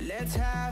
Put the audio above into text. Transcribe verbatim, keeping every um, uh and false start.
Let's have